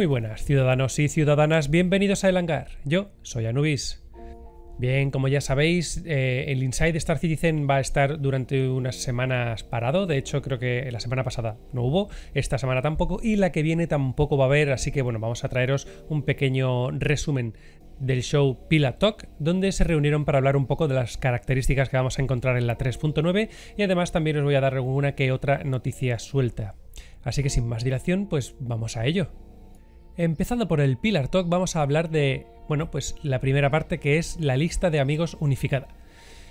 Muy buenas ciudadanos y ciudadanas, bienvenidos a El Hangar. Yo soy Anubis. Bien, como ya sabéis, el Inside Star Citizen va a estar durante unas semanas parado. De hecho, creo que la semana pasada no hubo, esta semana tampoco y la que viene tampoco va a haber. Así que bueno, vamos a traeros un pequeño resumen del show Pilot Talk, donde se reunieron para hablar un poco de las características que vamos a encontrar en la 3.9 y además también os voy a dar alguna que otra noticia suelta. Así que sin más dilación, pues vamos a ello. Empezando por el Pillar Talk, vamos a hablar de, bueno, pues la primera parte que es la lista de amigos unificada.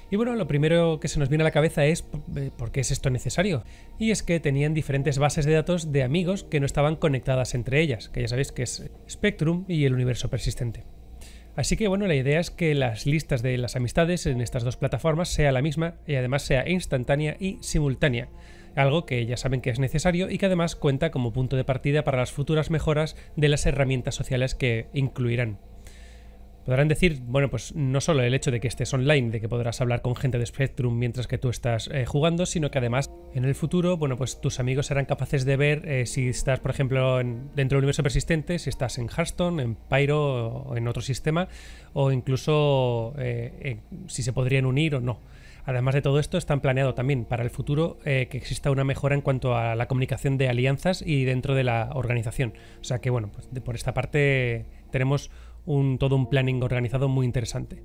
Y bueno, lo primero que se nos viene a la cabeza es ¿por qué es esto necesario? Y es que tenían diferentes bases de datos de amigos que no estaban conectadas entre ellas, que ya sabéis que es Spectrum y el universo persistente. Así que bueno, la idea es que las listas de las amistades en estas dos plataformas sea la misma y además sea instantánea y simultánea. Algo que ya saben que es necesario y que además cuenta como punto de partida para las futuras mejoras de las herramientas sociales que incluirán. Podrán decir, bueno, pues no solo el hecho de que estés online, de que podrás hablar con gente de Spectrum mientras que tú estás jugando, sino que además en el futuro, bueno, pues tus amigos serán capaces de ver si estás, por ejemplo, dentro del universo persistente, si estás en Hearthstone, en Pyro o en otro sistema, o incluso si se podrían unir o no. Además de todo esto, están planeado también para el futuro que exista una mejora en cuanto a la comunicación de alianzas y dentro de la organización. O sea que, bueno, pues por esta parte tenemos todo un planning organizado muy interesante.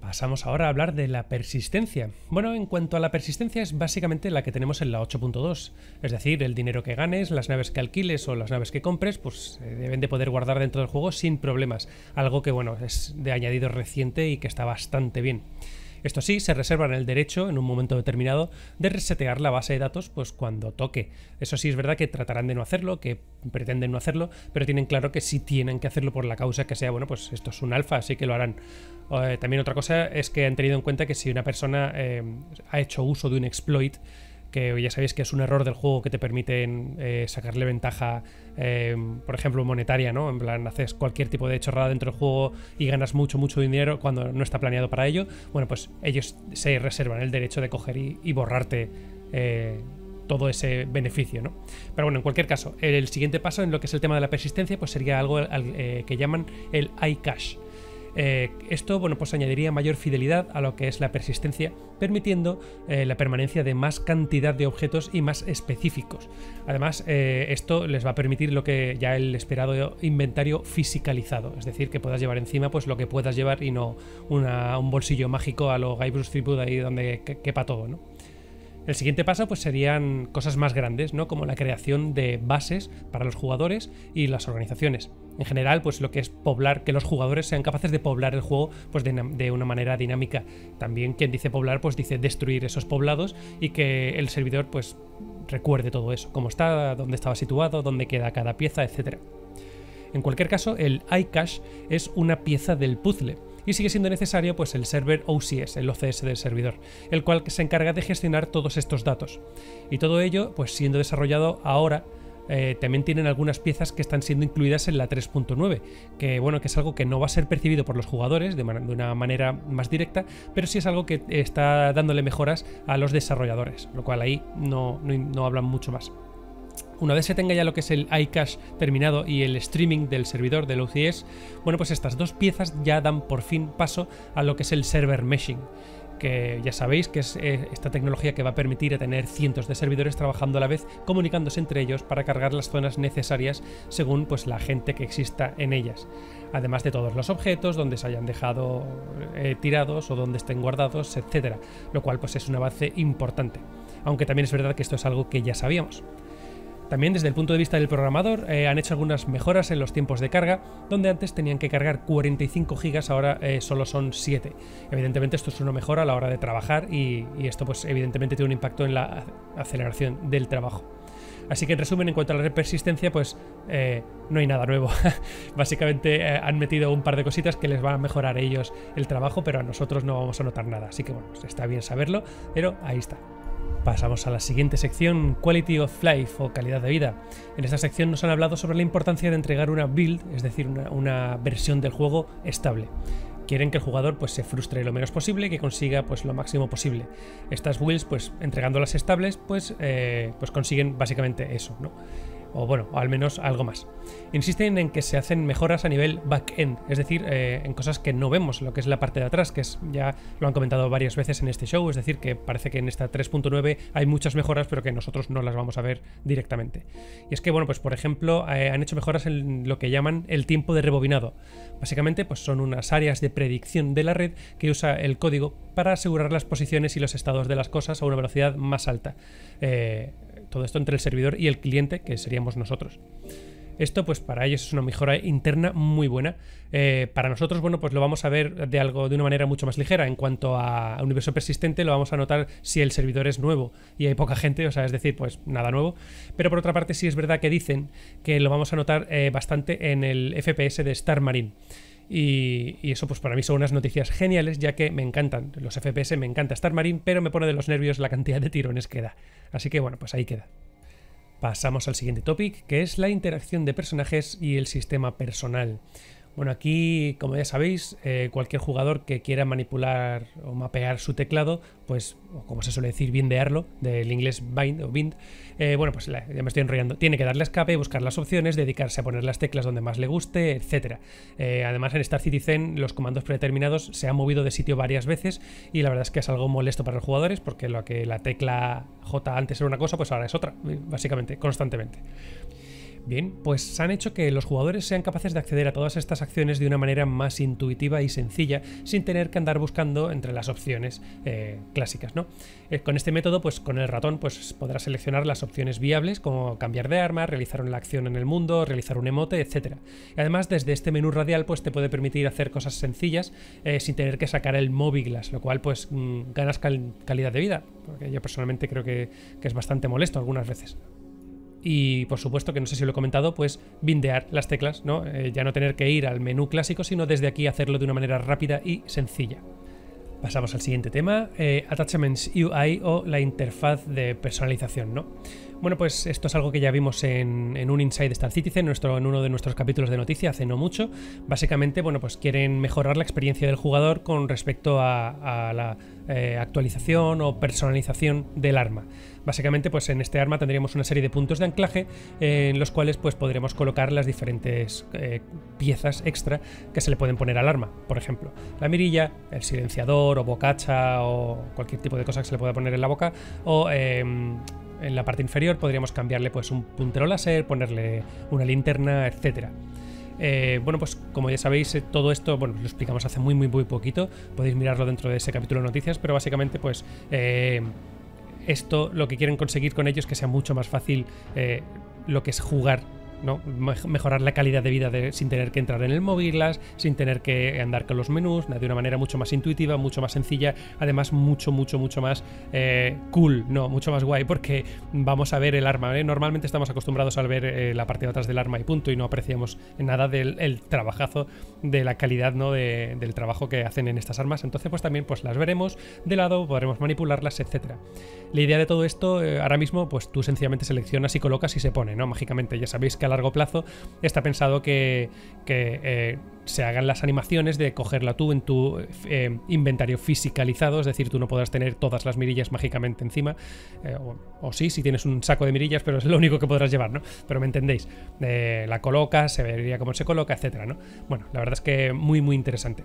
Pasamos ahora a hablar de la persistencia. Bueno, en cuanto a la persistencia es básicamente la que tenemos en la 8.2. Es decir, el dinero que ganes, las naves que alquiles o las naves que compres, pues deben de poder guardar dentro del juego sin problemas. Algo que, bueno, es de añadido reciente y que está bastante bien. Esto sí, se reservan el derecho, en un momento determinado, de resetear la base de datos pues cuando toque. Eso sí, es verdad que tratarán de no hacerlo, que pretenden no hacerlo, pero tienen claro que sí tienen que hacerlo por la causa que sea. Bueno, pues esto es un alfa, así que lo harán. También otra cosa es que han tenido en cuenta que si una persona ha hecho uso de un exploit, que ya sabéis que es un error del juego que te permiten sacarle ventaja, por ejemplo, monetaria, ¿no? En plan, haces cualquier tipo de chorrada dentro del juego y ganas mucho, mucho dinero cuando no está planeado para ello. Bueno, pues ellos se reservan el derecho de coger y borrarte todo ese beneficio, ¿no? Pero bueno, en cualquier caso, el siguiente paso en lo que es el tema de la persistencia, pues sería algo que llaman el iCash. Esto, bueno, pues añadiría mayor fidelidad a lo que es la persistencia, permitiendo la permanencia de más cantidad de objetos y más específicos. Además, esto les va a permitir lo que ya el esperado inventario fisicalizado, es decir, que puedas llevar encima pues lo que puedas llevar y no un bolsillo mágico a lo Guybrush Tribute ahí donde quepa todo, ¿no? El siguiente paso pues serían cosas más grandes, ¿no? Como la creación de bases para los jugadores y las organizaciones. En general, pues lo que es poblar, que los jugadores sean capaces de poblar el juego pues de una manera dinámica. También quien dice poblar pues dice destruir esos poblados y que el servidor pues recuerde todo eso, cómo está, dónde estaba situado, dónde queda cada pieza, etc. En cualquier caso, el iCash es una pieza del puzzle. Y sigue siendo necesario pues el server OCS, el OCS del servidor, el cual se encarga de gestionar todos estos datos. Y todo ello pues siendo desarrollado ahora, también tienen algunas piezas que están siendo incluidas en la 3.9, que bueno, que es algo que no va a ser percibido por los jugadores de una manera más directa, pero sí es algo que está dándole mejoras a los desarrolladores, lo cual ahí no hablan mucho más. Una vez se tenga ya lo que es el iCash terminado y el streaming del servidor del OCS, bueno, pues estas dos piezas ya dan por fin paso a lo que es el server meshing, que ya sabéis que es esta tecnología que va a permitir a tener cientos de servidores trabajando a la vez, comunicándose entre ellos para cargar las zonas necesarias según pues la gente que exista en ellas. Además de todos los objetos, donde se hayan dejado tirados o donde estén guardados, etcétera, lo cual pues es un avance importante, aunque también es verdad que esto es algo que ya sabíamos. También desde el punto de vista del programador han hecho algunas mejoras en los tiempos de carga, donde antes tenían que cargar 45 gigas, ahora solo son 7. Evidentemente esto es una mejora a la hora de trabajar y esto pues evidentemente tiene un impacto en la aceleración del trabajo. Así que en resumen, en cuanto a la persistencia, pues no hay nada nuevo. Básicamente han metido un par de cositas que les van a mejorar a ellos el trabajo, pero a nosotros no vamos a notar nada. Así que bueno, está bien saberlo, pero ahí está. Pasamos a la siguiente sección, Quality of Life o calidad de vida. En esta sección nos han hablado sobre la importancia de entregar una build, es decir, una versión del juego estable. Quieren que el jugador pues, se frustre lo menos posible y que consiga pues, lo máximo posible. Estas builds, pues entregándolas estables, pues consiguen básicamente eso, ¿no? o bueno, al menos algo más. Insisten en que se hacen mejoras a nivel back-end, es decir, en cosas que no vemos, lo que es la parte de atrás, que es, ya lo han comentado varias veces en este show, es decir, que parece que en esta 3.9 hay muchas mejoras, pero que nosotros no las vamos a ver directamente. Y es que, bueno, pues por ejemplo, han hecho mejoras en lo que llaman el tiempo de rebobinado. Básicamente, pues son unas áreas de predicción de la red que usa el código para asegurar las posiciones y los estados de las cosas a una velocidad más alta. Todo esto entre el servidor y el cliente, que seríamos nosotros. Esto, pues para ellos es una mejora interna muy buena. Para nosotros, bueno, pues lo vamos a ver de una manera mucho más ligera. En cuanto a universo persistente, lo vamos a notar si el servidor es nuevo y hay poca gente, o sea, es decir, pues nada nuevo. Pero por otra parte, sí es verdad que dicen que lo vamos a notar bastante en el FPS de Star Marine. Y eso, pues para mí son unas noticias geniales, ya que me encantan los FPS, me encanta Star Marine, pero me pone de los nervios la cantidad de tirones que da. Así que bueno, pues ahí queda. Pasamos al siguiente topic, que es la interacción de personajes y el sistema personal. Bueno, aquí, como ya sabéis, cualquier jugador que quiera manipular o mapear su teclado, pues, o como se suele decir, bindearlo, del inglés bind o bind, bueno, pues ya me estoy enrollando. Tiene que darle escape, buscar las opciones, dedicarse a poner las teclas donde más le guste, etc. Además, en Star Citizen los comandos predeterminados se han movido de sitio varias veces y la verdad es que es algo molesto para los jugadores, porque lo que la tecla J antes era una cosa, pues ahora es otra, básicamente, constantemente. Bien, pues han hecho que los jugadores sean capaces de acceder a todas estas acciones de una manera más intuitiva y sencilla, sin tener que andar buscando entre las opciones clásicas, ¿no? Con este método, pues con el ratón, pues podrás seleccionar las opciones viables, como cambiar de arma, realizar una acción en el mundo, realizar un emote, etc. Y además, desde este menú radial, pues te puede permitir hacer cosas sencillas sin tener que sacar el Moviglass, lo cual, pues ganas calidad de vida, porque yo personalmente creo que es bastante molesto algunas veces. Y por supuesto, que no sé si lo he comentado, pues bindear las teclas, ¿no? Ya no tener que ir al menú clásico, sino desde aquí hacerlo de una manera rápida y sencilla. Pasamos al siguiente tema, Attachments UI o la interfaz de personalización, ¿no? Bueno, pues esto es algo que ya vimos en un Inside Star Citizen, en uno de nuestros capítulos de noticia hace no mucho. Básicamente, bueno, pues quieren mejorar la experiencia del jugador con respecto a la actualización o personalización del arma. Básicamente, pues en este arma tendríamos una serie de puntos de anclaje en los cuales pues podremos colocar las diferentes piezas extra que se le pueden poner al arma. Por ejemplo, la mirilla, el silenciador o bocacha o cualquier tipo de cosa que se le pueda poner en la boca, o... en la parte inferior podríamos cambiarle pues un puntero láser, ponerle una linterna, etc. Bueno, pues como ya sabéis, todo esto, bueno, lo explicamos hace muy poquito, podéis mirarlo dentro de ese capítulo de noticias, pero básicamente pues esto lo que quieren conseguir con ello es que sea mucho más fácil lo que es jugar, ¿no? Mejorar la calidad de vida sin tener que entrar en el Moviglass, sin tener que andar con los menús, de una manera mucho más intuitiva, mucho más sencilla, además mucho más cool, no, mucho más guay, porque vamos a ver el arma, ¿eh? Normalmente estamos acostumbrados a ver la parte de atrás del arma y punto, y no apreciamos nada del trabajazo, de la calidad, ¿no? Del trabajo que hacen en estas armas. Entonces pues también pues las veremos de lado, podremos manipularlas, etcétera. La idea de todo esto, ahora mismo pues tú sencillamente seleccionas y colocas y se pone, ¿no? Mágicamente. Ya sabéis que a largo plazo está pensado que se hagan las animaciones de cogerla tú en tu inventario fisicalizado, es decir, tú no podrás tener todas las mirillas mágicamente encima, o sí, si tienes un saco de mirillas, pero es lo único que podrás llevar, ¿no? Pero me entendéis, la colocas, se vería cómo se coloca, etcétera, ¿no? Bueno, la verdad es que muy interesante.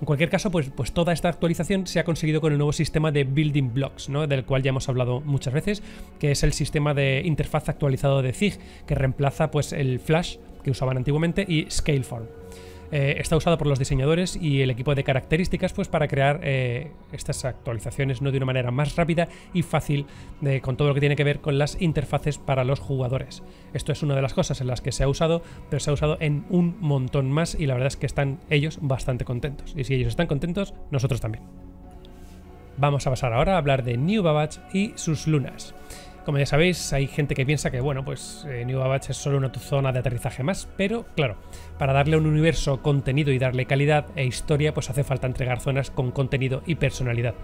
En cualquier caso, pues toda esta actualización se ha conseguido con el nuevo sistema de Building Blocks, ¿no? Del cual ya hemos hablado muchas veces, que es el sistema de interfaz actualizado de CIG, que reemplaza pues el Flash que usaban antiguamente y Scaleform. Está usado por los diseñadores y el equipo de características pues para crear estas actualizaciones, ¿no? De una manera más rápida y fácil, con todo lo que tiene que ver con las interfaces para los jugadores. Esto es una de las cosas en las que se ha usado, pero se ha usado en un montón más, y la verdad es que están ellos bastante contentos. Y si ellos están contentos, nosotros también. Vamos a pasar ahora a hablar de New Babbage y sus lunas. Como ya sabéis, hay gente que piensa que, bueno, pues New Babbage es solo una zona de aterrizaje más, pero claro, para darle un universo, contenido y darle calidad e historia, pues hace falta entregar zonas con contenido y personalidad.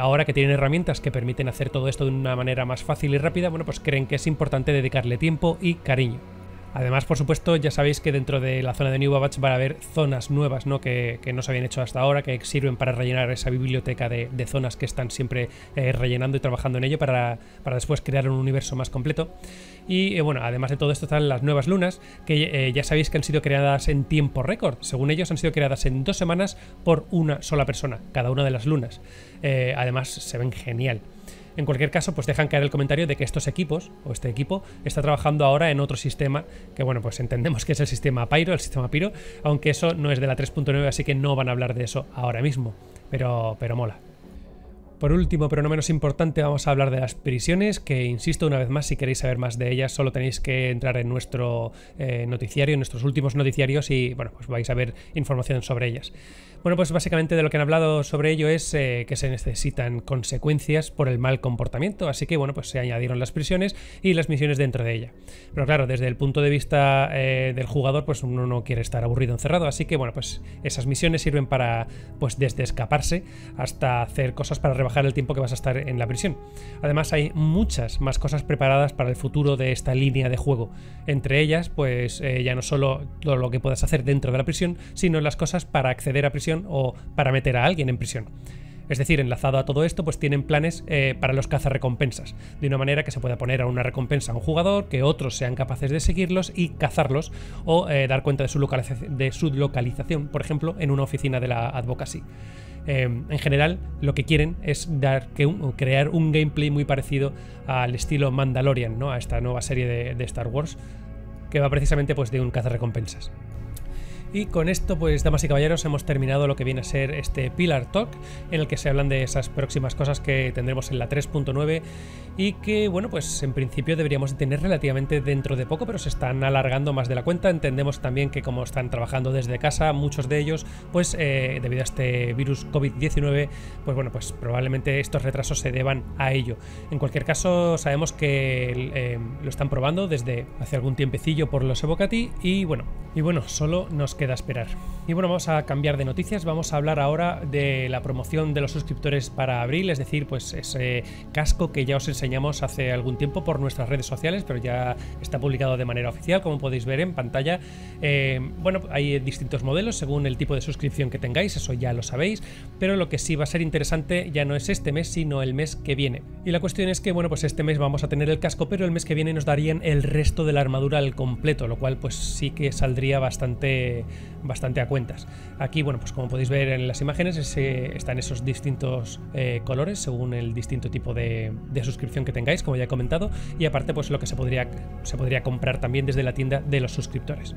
Ahora que tienen herramientas que permiten hacer todo esto de una manera más fácil y rápida, bueno, pues creen que es importante dedicarle tiempo y cariño. Además, por supuesto, ya sabéis que dentro de la zona de New Babbage van a haber zonas nuevas, ¿no? Que no se habían hecho hasta ahora, que sirven para rellenar esa biblioteca de zonas que están siempre rellenando y trabajando en ello para después crear un universo más completo. Y bueno, además de todo esto están las nuevas lunas, que ya sabéis que han sido creadas en tiempo récord. Según ellos, han sido creadas en 2 semanas por una sola persona, cada una de las lunas. Además, se ven genial. En cualquier caso, pues dejan caer el comentario de que estos equipos, o este equipo, está trabajando ahora en otro sistema, que bueno, pues entendemos que es el sistema Pyro, aunque eso no es de la 3.9, así que no van a hablar de eso ahora mismo, pero mola. Por último, pero no menos importante, vamos a hablar de las prisiones, que insisto una vez más, si queréis saber más de ellas, solo tenéis que entrar en nuestro noticiario, en nuestros últimos noticiarios, y bueno, pues vais a ver información sobre ellas. Bueno, pues básicamente de lo que han hablado sobre ello es que se necesitan consecuencias por el mal comportamiento, así que bueno, pues se añadieron las prisiones y las misiones dentro de ella. Pero claro, desde el punto de vista del jugador, pues uno no quiere estar aburrido encerrado, así que bueno, pues esas misiones sirven para, pues desde escaparse hasta hacer cosas para rebajar el tiempo que vas a estar en la prisión. Además, hay muchas más cosas preparadas para el futuro de esta línea de juego. Entre ellas, pues ya no solo todo lo que puedas hacer dentro de la prisión, sino las cosas para acceder a prisión o para meter a alguien en prisión. Es decir, enlazado a todo esto, pues tienen planes para los cazarrecompensas, de una manera que se pueda poner a una recompensa a un jugador, que otros sean capaces de seguirlos y cazarlos, o dar cuenta de su localización, por ejemplo, en una oficina de la Advocacy. En general, lo que quieren es crear un gameplay muy parecido al estilo Mandalorian, ¿no? A esta nueva serie de Star Wars, que va precisamente pues de un cazarrecompensas. Y con esto, pues, damas y caballeros, hemos terminado lo que viene a ser este Pilot Talk, en el que se hablan de esas próximas cosas que tendremos en la 3.9 y que, bueno, pues en principio deberíamos tener relativamente dentro de poco, pero se están alargando más de la cuenta. Entendemos también que como están trabajando desde casa, muchos de ellos, pues debido a este virus COVID-19, pues bueno, pues probablemente estos retrasos se deban a ello. En cualquier caso, sabemos que lo están probando desde hace algún tiempecillo por los Evocati y bueno, solo nos queda esperar. Y bueno, vamos a cambiar de noticias. Vamos a hablar ahora de la promoción de los suscriptores para abril, es decir, pues ese casco que ya os enseñamos hace algún tiempo por nuestras redes sociales, pero ya está publicado de manera oficial, como podéis ver en pantalla. Bueno, hay distintos modelos según el tipo de suscripción que tengáis, eso ya lo sabéis, pero lo que sí va a ser interesante ya no es este mes, sino el mes que viene. Y la cuestión es que, bueno, pues este mes vamos a tener el casco, pero el mes que viene nos darían el resto de la armadura al completo, lo cual pues sí que saldría bastante a cuentas. Aquí, bueno, pues como podéis ver en las imágenes, están esos distintos colores según el distinto tipo de suscripción que tengáis, como ya he comentado, y aparte pues lo que se podría comprar también desde la tienda de los suscriptores.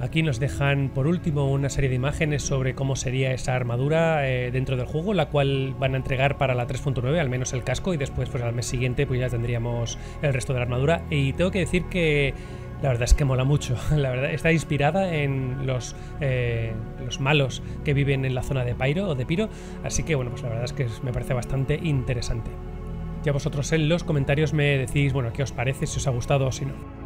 Aquí nos dejan por último una serie de imágenes sobre cómo sería esa armadura dentro del juego, la cual van a entregar para la 3.9, al menos el casco, y después pues al mes siguiente pues ya tendríamos el resto de la armadura. Y tengo que decir que la verdad es que mola mucho, la verdad está inspirada en los malos que viven en la zona de Pyro, así que bueno, pues la verdad es que me parece bastante interesante. Ya vosotros en los comentarios me decís, bueno, qué os parece, si os ha gustado o si no.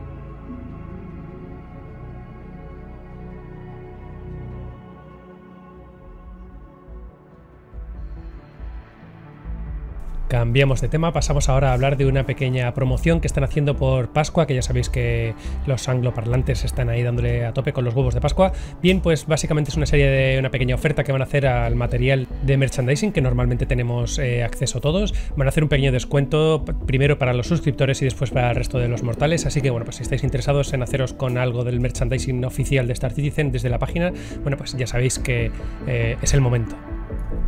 Cambiamos de tema, pasamos ahora a hablar de una pequeña promoción que están haciendo por Pascua, que ya sabéis que los angloparlantes están ahí dándole a tope con los huevos de Pascua. Bien, pues básicamente es una pequeña oferta que van a hacer al material de merchandising que normalmente tenemos acceso todos. Van a hacer un pequeño descuento primero para los suscriptores y después para el resto de los mortales, así que bueno, pues si estáis interesados en haceros con algo del merchandising oficial de Star Citizen desde la página, bueno, pues ya sabéis que es el momento.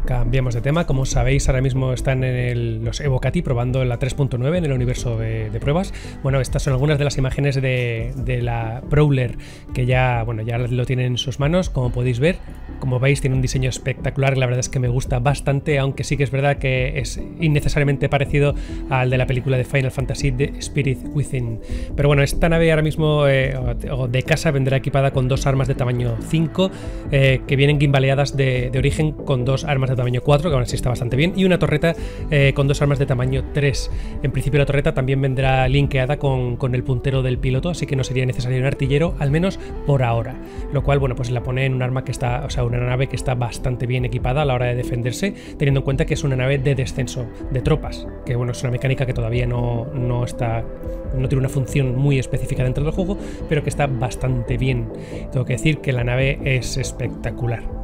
Cambiemos de tema. Como sabéis, ahora mismo están en los Evocati probando la 3.9 en el universo de pruebas. Bueno, estas son algunas de las imágenes de la Prowler, que ya, bueno, ya lo tienen en sus manos, como podéis ver. Como veis, tiene un diseño espectacular, la verdad es que me gusta bastante, aunque sí que es verdad que es innecesariamente parecido al de la película de Final Fantasy The Spirit Within. Pero bueno, esta nave ahora mismo de casa vendrá equipada con 2 armas de tamaño 5 que vienen gimbaleadas de origen con 2 armas de tamaño 4, que aún así está bastante bien, y una torreta con dos armas de tamaño 3. En principio la torreta también vendrá linkeada con el puntero del piloto, así que no sería necesario un artillero, al menos por ahora. Lo cual, bueno, pues la pone en un arma que está, o sea, una nave que está bastante bien equipada a la hora de defenderse, teniendo en cuenta que es una nave de descenso de tropas, que bueno, es una mecánica que todavía no tiene una función muy específica dentro del juego, pero que está bastante bien. Tengo que decir que la nave es espectacular.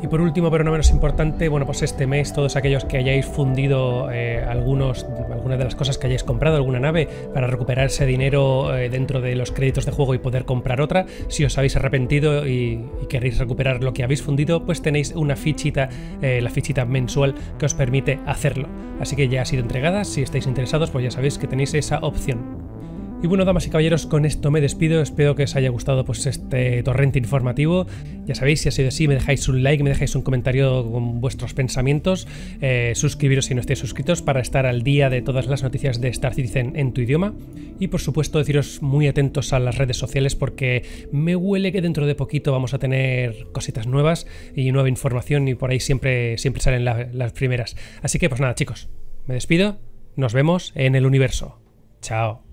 Y por último, pero no menos importante, bueno, pues este mes todos aquellos que hayáis fundido algunas de las cosas que hayáis comprado, alguna nave, para recuperar ese dinero dentro de los créditos de juego y poder comprar otra, si os habéis arrepentido y queréis recuperar lo que habéis fundido, pues tenéis una fichita, la fichita mensual que os permite hacerlo. Así que ya ha sido entregada, si estáis interesados, pues ya sabéis que tenéis esa opción. Y bueno, damas y caballeros, con esto me despido, espero que os haya gustado pues este torrente informativo. Ya sabéis, si ha sido así, me dejáis un like, me dejáis un comentario con vuestros pensamientos, suscribiros si no estáis suscritos para estar al día de todas las noticias de Star Citizen en tu idioma, y por supuesto deciros muy atentos a las redes sociales, porque me huele que dentro de poquito vamos a tener cositas nuevas y nueva información, y por ahí siempre salen las primeras. Así que pues nada, chicos, me despido, nos vemos en el universo. Chao.